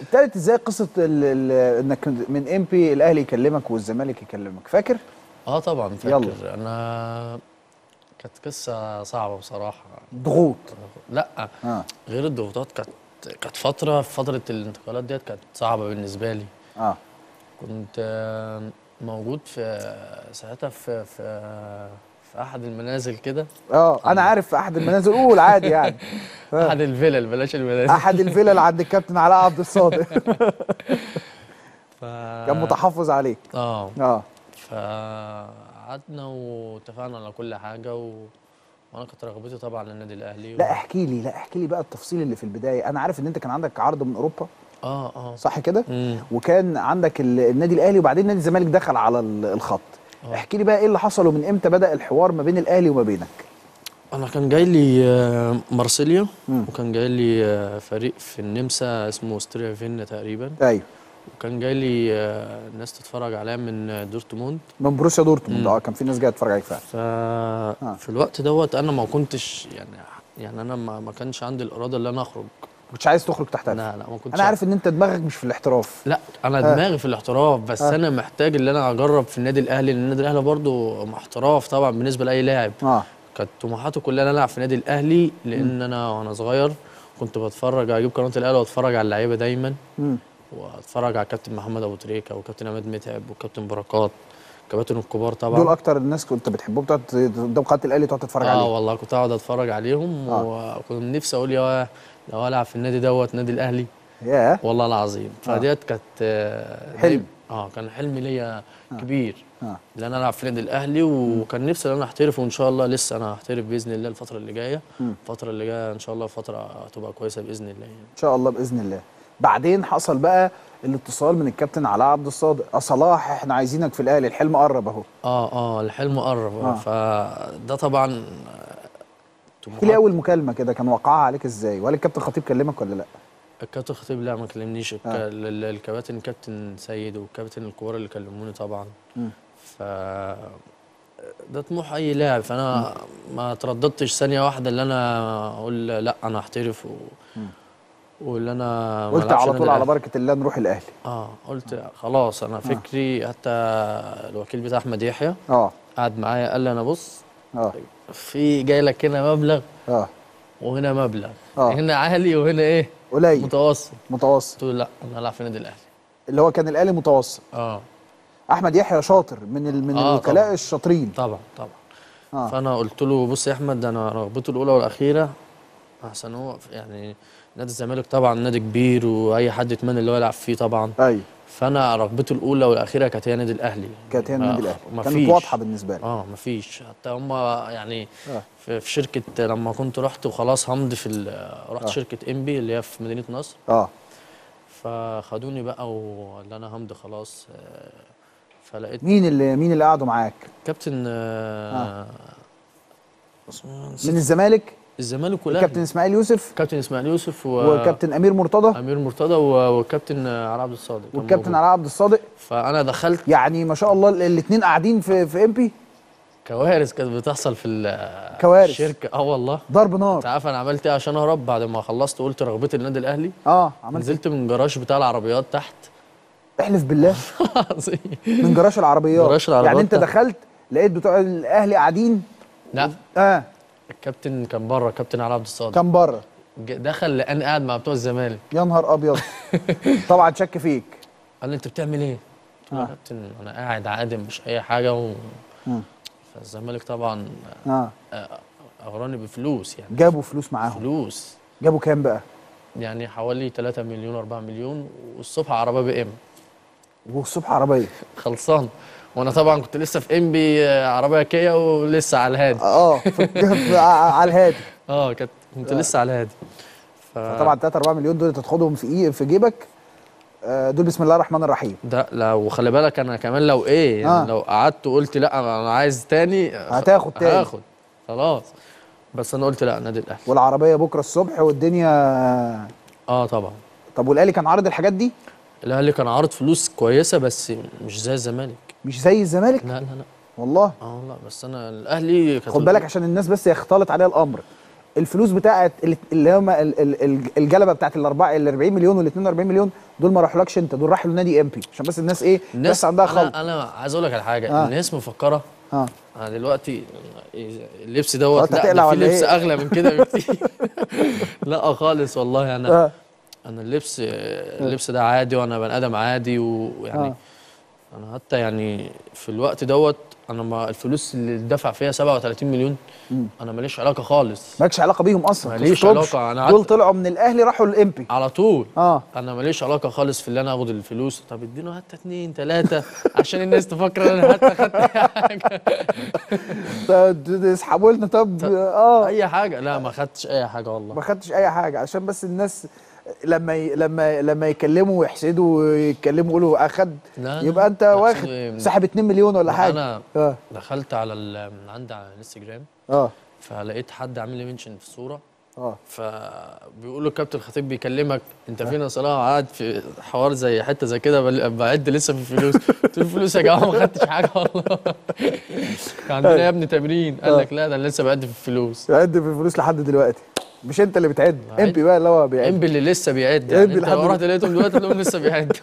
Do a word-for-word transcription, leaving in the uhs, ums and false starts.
ابتدت ازاي قصه انك من ام بي الاهلي يكلمك والزمالك يكلمك؟ فاكر؟ اه طبعا فاكر. يلا. انا كانت قصه صعبه بصراحه. ضغوط؟ لا آه. غير الضغوطات، كانت كانت فتره فتره الانتقالات ديت كانت صعبه بالنسبه لي. اه كنت موجود في ساعتها في في في احد المنازل كده. اه انا عارف احد المنازل، قول عادي يعني. احد الفلل، بلاش المنازل. احد الفلل عند الكابتن علاء عبد الصادق. ف... كان متحفظ عليك. اه اه فقعدنا واتفقنا على كل حاجه و... وانا كنت رغبتي طبعا للنادي الاهلي و... لا احكي لي، لا احكي لي بقى التفصيل اللي في البدايه. انا عارف ان انت كان عندك عرض من اوروبا. اه اه صح كده؟ وكان عندك النادي الاهلي وبعدين نادي الزمالك دخل على الخط. أوه. احكي لي بقى ايه اللي حصل ومن امتى بدأ الحوار ما بين الاهلي وما بينك؟ انا كان جاي لي مارسيليا، وكان جاي لي فريق في النمسا اسمه أوستريا فين تقريبا. ايوه. وكان جاي لي ناس تتفرج عليا من دورتموند، من بروسيا دورتموند. اه كان في ناس جايه تتفرج عليك فعلا. ففي الوقت دوت انا ما كنتش يعني يعني انا ما كانش عندي الاراده اللي انا اخرج. ما كنتش عايز تخرج تحت هدف؟ لا لا ما كنتش. انا عارف ان انت دماغك مش في الاحتراف. لا انا آه. دماغي في الاحتراف بس آه. انا محتاج ان انا اجرب في النادي الاهلي، لان النادي الاهلي برضه احتراف طبعا بالنسبه لاي لاعب. اه كانت طموحاتي كلها ان انا العب في النادي الاهلي، لان م. انا وانا صغير كنت بتفرج، اجيب قناه الاهلي واتفرج على اللعيبه دايما، م. واتفرج على الكابتن محمد ابو تريكه والكابتن عماد متعب والكابتن بركات، الكباتن الكبار طبعا. دول اكتر الناس كنت بتحبهم بتقعد قدام قناه الاهلي تقعد تتفرج آه عليهم؟ اه والله كنت اقعد اتفرج عليهم آه. وكنت نفسي اقول يا لو العب في النادي دوت نادي الاهلي. ياه yeah. والله العظيم. فديت كانت آه حلم. اه كان حلم ليا آه. كبير آه. ان انا العب في النادي الاهلي، وكان نفسي ان انا احترف، وان شاء الله لسه انا هحترف باذن الله الفتره اللي جايه. الفتره اللي جايه ان شاء الله فتره تبقى كويسه باذن الله يعني. ان شاء الله باذن الله. بعدين حصل بقى الاتصال من الكابتن علاء عبد الصادق، صلاح احنا عايزينك في الاهلي، الحلم قرب اهو. اه اه الحلم قرب آه. فده طبعا. احكي لي اول مكالمه كده كان وقعها عليك ازاي؟ وهل الكابتن خطيب كلمك ولا لا؟ الكابتن خطيب لا ما كلمنيش. آه. الكباتن كابتن سيد والكابتن الكبار اللي كلموني طبعا. م. ف ده طموح اي لاعب، فانا م. ما ترددتش ثانيه واحده اللي انا اقول لا انا هحترف و... واللي انا قلت على طول على بركه الله نروح الاهلي. اه قلت خلاص انا فكري. آه. حتى الوكيل بتاع احمد يحيى اه قعد معايا قال لي انا بص اه في جاي لك هنا مبلغ اه وهنا مبلغ آه. هنا عالي وهنا ايه؟ قليل متوسط. متوسط قلت له لا انا هلعب في النادي الاهلي اللي هو كان الاهلي متوسط. اه احمد يحيى شاطر من ال... من آه الوكلاء الشاطرين طبعا طبعا. آه. فانا قلت له بص يا احمد انا رغبتي الاولى والاخيره احسن هو يعني نادي الزمالك طبعا نادي كبير واي حد يتمنى اللي هو يلعب فيه طبعا. ايوه. فانا رغبته الاولى والاخيره كانت هي نادي الاهلي. كانت هي نادي الاهلي. كانت واضحه بالنسبه لي. اه مفيش حتى هم يعني آه. في شركه لما كنت رحت وخلاص همض في رحت آه. شركه ام بي اللي هي في مدينه نصر. اه فخدوني بقى واللي انا همض خلاص. فلقيت مين اللي مين اللي قعدوا معاك؟ كابتن آه. آه. من الزمالك؟ الزمالك والاهلي. كابتن اسماعيل يوسف. كابتن اسماعيل يوسف و... وكابتن امير مرتضى. امير مرتضى و... وكابتن علاء عبد الصادق. والكابتن علاء عبد الصادق. فانا دخلت يعني ما شاء الله الاثنين قاعدين في في ام بي. كوارث كانت بتحصل في كوارث الشركه. اه والله ضرب نار. انت عارف انا عملت ايه عشان اهرب بعد ما خلصت؟ قلت رغبتي النادي الاهلي. اه عملت نزلت من جراج بتاع العربيات تحت. احلف بالله. من جراج العربيات. جراج العربيات يعني انت دخلت لقيت بتوع الاهلي قاعدين؟ لا و... اه الكابتن كان بره، كابتن علاء عبد الصادق كان بره، دخل لان قاعد مع بتوع الزمالك. يا نهار ابيض. طبعا شك فيك. قال لي انت بتعمل ايه؟ قلت له يا كابتن انا قاعد عادي مش اي حاجه و... فالزمالك طبعا اه اغراني بفلوس يعني. جابوا فلوس معاهم؟ فلوس. جابوا كام بقى؟ يعني حوالي ثلاثة مليون أربعة مليون، والصبح عربيه بي ام. والصبح عربيه خلصان، وانا طبعا كنت لسه في ام بي عربيه كيا ولسه على الهادي. اه على الهادي. اه كنت كنت لسه على الهادي. ف... فطبعا ثلاثة أربعة مليون دول تاخدهم في ايه في جيبك دول بسم الله الرحمن الرحيم. ده لا وخلي بالك انا كمان لو ايه يعني آه. لو قعدت وقلت لا انا عايز تاني هتاخد تاني. هاخد خلاص، بس انا قلت لا نادي الاهلي. والعربيه بكره الصبح والدنيا. اه طبعا. طب والاهلي كان عارض الحاجات دي؟ الاهلي كان عارض فلوس كويسه بس مش زي الزمالك. مش زي الزمالك؟ لا لا لا والله. اه والله بس انا الاهلي خد بالك عشان الناس بس يختلط عليها الامر. الفلوس بتاعت اللي هم الجلبه بتاعت ال أربعين مليون وال اتنين وأربعين مليون دول ما راحولكش انت، دول راحوا لنادي امبي، عشان بس الناس ايه الناس بس عندها خلط. انا عايز اقول لك على حاجه، آه. الناس مفكره اه انا دلوقتي اللبس دوت لا ده في لبس إيه؟ اغلى من كده بكتير. لا خالص والله، انا آه. انا اللبس اللبس ده عادي، وانا بني ادم عادي، ويعني آه. انا حتى يعني في الوقت دوت انا ما الفلوس اللي اتدفع فيها سبعة وتلاتين مليون مم. انا ماليش علاقه خالص، مالكش علاقه بيهم اصلا، ماليش علاقه. انا دول طلعوا من الاهلي راحوا للامبي على طول. اه انا ماليش علاقه خالص في اللي انا اخد الفلوس. طب ادينه حتى اتنين تلاته عشان الناس تفكر انا حتى خدت حاجه. طب اسحبوا لنا طب اه اي حاجه. لا ما خدتش اي حاجه والله، ما خدتش اي حاجه، عشان بس الناس لما ي... لما لما يكلموا ويحسدوا ويتكلموا يقولوا اخد، يبقى انت واخد سحب اتنين مليون ولا حاجه. انا آه. دخلت على ال... من عندي على الانستجرام، اه فلقيت حد عامل لي منشن في الصوره، اه فبيقول له الكابتن خطيب بيكلمك انت فين يا صلاح؟ قاعد في حوار زي حته زي كده، بعد لسه في الفلوس. قلت له الفلوس يا جماعه ما خدتش حاجه والله، كان عندنا يا ابني تمرين. قال لك لا ده انا لسه بعد في الفلوس، بعد في الفلوس لحد دلوقتي. مش انت اللي بتعد، امبي بقى اللي هو بيعد، امبي اللي لسه بيعد يعني. انت لو رحت لقيتهم دلوقتي تلاقيهم لسه بيعد.